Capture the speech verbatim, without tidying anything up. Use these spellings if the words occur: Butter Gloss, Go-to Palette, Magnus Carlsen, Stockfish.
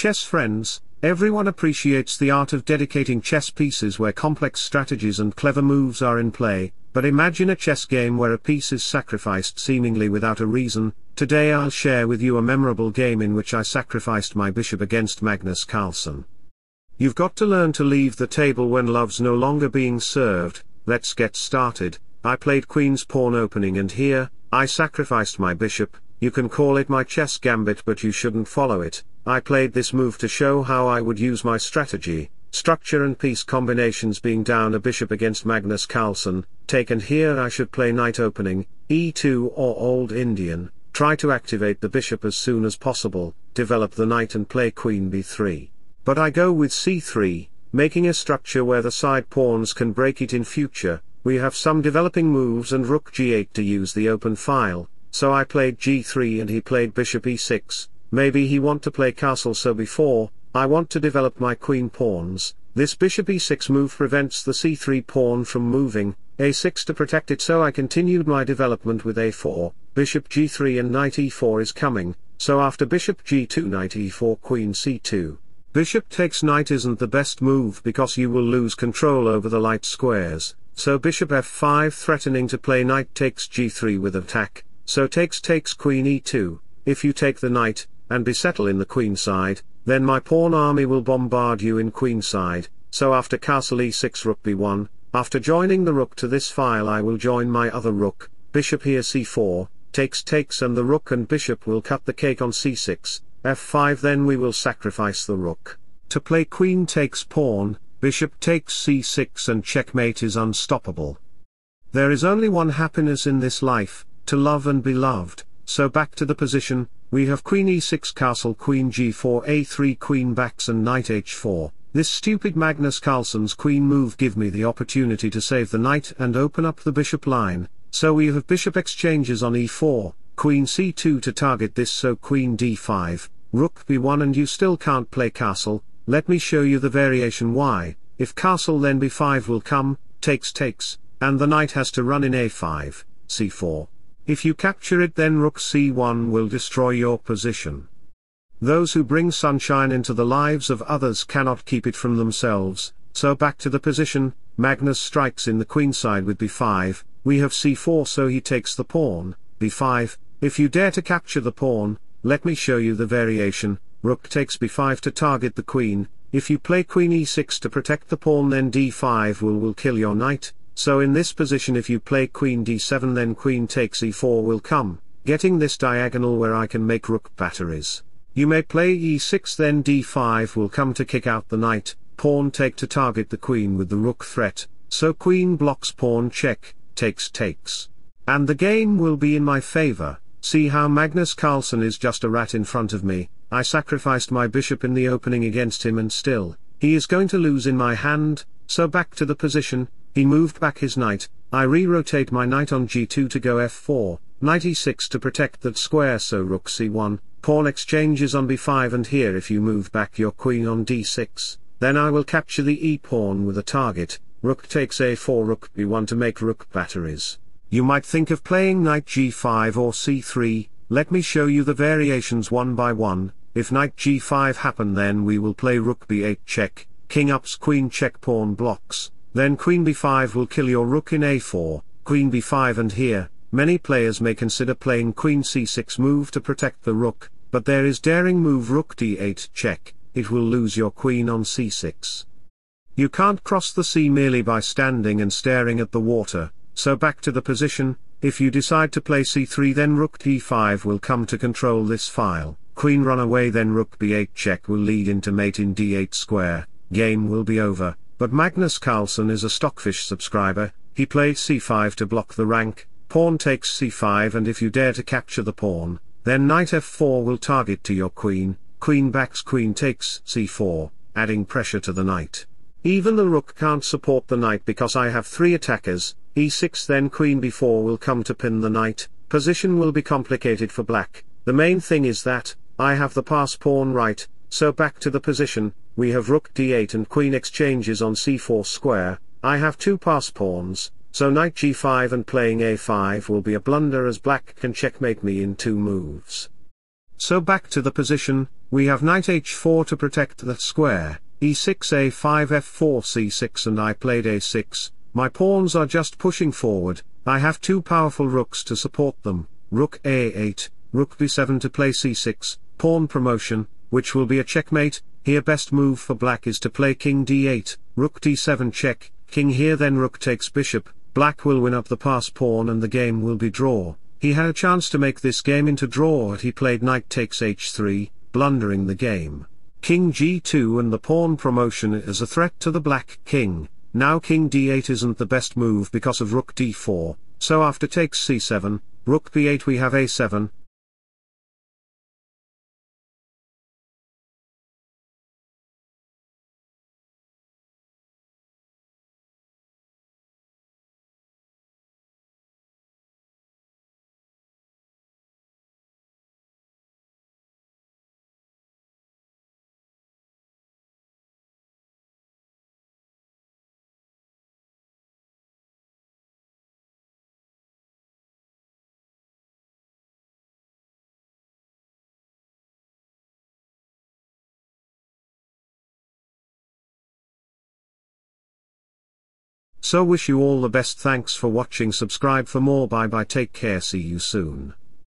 Chess friends, everyone appreciates the art of dedicating chess pieces where complex strategies and clever moves are in play, but imagine a chess game where a piece is sacrificed seemingly without a reason. Today I'll share with you a memorable game in which I sacrificed my bishop against Magnus Carlsen. You've got to learn to leave the table when love's no longer being served. Let's get started. I played queen's pawn opening and here, I sacrificed my bishop. You can call it my chess gambit but you shouldn't follow it. I played this move to show how I would use my strategy, structure and piece combinations being down a bishop against Magnus Carlsen. Take and here I should play knight opening, e two or old Indian, try to activate the bishop as soon as possible, develop the knight and play queen b three. But I go with c three, making a structure where the side pawns can break it in future. We have some developing moves and rook g eight to use the open file, so I played g three and he played bishop e six. Maybe he want to play castle so before, I want to develop my queen pawns. This bishop e six move prevents the c three pawn from moving, a six to protect it, so I continued my development with a four, bishop g three and knight e four is coming, so after bishop g two knight e four queen c two. Bishop takes knight isn't the best move because you will lose control over the light squares, so bishop f five threatening to play knight takes g three with attack, so takes takes queen e two, if you take the knight, and besettle in the queen side, then my pawn army will bombard you in queen side, so after castle e six rook b one, after joining the rook to this file I will join my other rook, bishop here c four, takes takes and the rook and bishop will cut the cake on c six, f five then we will sacrifice the rook. To play queen takes pawn, bishop takes c six and checkmate is unstoppable. There is only one happiness in this life, to love and be loved, so back to the position. We have queen e six castle queen g four a three queen backs and knight h four. This stupid Magnus Carlsen's queen move give me the opportunity to save the knight and open up the bishop line, so we have bishop exchanges on e four, queen c two to target this, so queen d five, rook b one and you still can't play castle. Let me show you the variation why. If castle then b five will come, takes takes, and the knight has to run in a five, c four. If you capture it then rook c one will destroy your position. Those who bring sunshine into the lives of others cannot keep it from themselves, so back to the position. Magnus strikes in the queenside with b five, we have c four so he takes the pawn, b five, if you dare to capture the pawn, let me show you the variation. Rook takes b five to target the queen, if you play queen e six to protect the pawn then d five will will kill your knight. So in this position if you play queen d seven then queen takes e four will come, getting this diagonal where I can make rook batteries. You may play e six then d five will come to kick out the knight, pawn take to target the queen with the rook threat, so queen blocks pawn check, takes takes. And the game will be in my favor. See how Magnus Carlsen is just a rat in front of me. I sacrificed my bishop in the opening against him and still, he is going to lose in my hand, so back to the position. He moved back his knight, I re-rotate my knight on g two to go f four, knight e six to protect that square so rook c one, pawn exchanges on b five and here if you move back your queen on d six, then I will capture the e-pawn with a target, rook takes a four rook b one to make rook batteries. You might think of playing knight g five or c three, let me show you the variations one by one. If knight g five happen then we will play rook b eight check, king ups queen check pawn blocks. Then queen b five will kill your rook in a four, queen b five and here, many players may consider playing queen c six move to protect the rook, but there is daring move rook d eight check, it will lose your queen on c six. You can't cross the sea merely by standing and staring at the water, so back to the position. If you decide to play c three then rook d five will come to control this file, queen run away then rook b eight check will lead into mate in d eight square, game will be over. But Magnus Carlsen is a Stockfish subscriber, he played c five to block the rank, pawn takes c five and if you dare to capture the pawn, then knight f four will target to your queen, queen backs queen takes c four, adding pressure to the knight. Even the rook can't support the knight because I have three attackers, e six then queen b four will come to pin the knight, position will be complicated for black. The main thing is that, I have the pass pawn right, so back to the position. We have rook d eight and queen exchanges on c four square, I have two pass pawns, so knight g five and playing a five will be a blunder as black can checkmate me in two moves. So back to the position, we have knight h four to protect that square, e six a five f four c six and I played a six, my pawns are just pushing forward, I have two powerful rooks to support them, rook a eight, rook b seven to play c six, pawn promotion, which will be a checkmate. Here best move for black is to play king d eight, rook d seven check, king here then rook takes bishop, black will win up the pass pawn and the game will be draw. He had a chance to make this game into draw and he played knight takes h three, blundering the game. King g two and the pawn promotion is a threat to the black king. Now king d eight isn't the best move because of rook d four, so after takes c seven, rook b eight we have a seven. So wish you all the best, thanks for watching, subscribe for more, bye bye, take care, see you soon.